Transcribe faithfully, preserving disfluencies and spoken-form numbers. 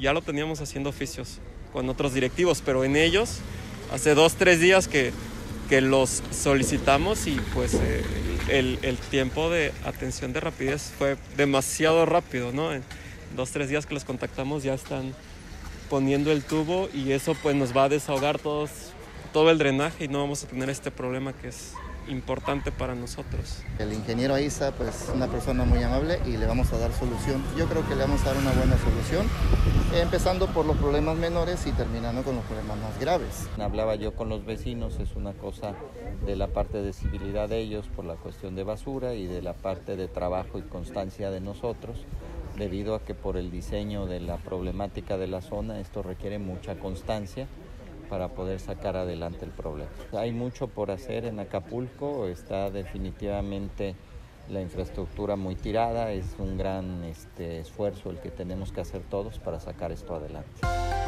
ya lo teníamos haciendo oficios con otros directivos, pero en ellos hace dos, tres días que, que los solicitamos y pues eh, el, el tiempo de atención de rapidez fue demasiado rápido, ¿no? En dos, tres días que los contactamos ya están poniendo el tubo y eso pues nos va a desahogar todos, todo el drenaje y no vamos a tener este problema que es importante para nosotros. El ingeniero Aiza, pues una persona muy amable y le vamos a dar solución. Yo creo que le vamos a dar una buena solución, empezando por los problemas menores y terminando con los problemas más graves. Hablaba yo con los vecinos, es una cosa de la parte de civilidad de ellos por la cuestión de basura y de la parte de trabajo y constancia de nosotros, debido a que por el diseño de la problemática de la zona esto requiere mucha constancia para poder sacar adelante el problema. Hay mucho por hacer en Acapulco, está definitivamente la infraestructura muy tirada, es un gran este, esfuerzo el que tenemos que hacer todos para sacar esto adelante.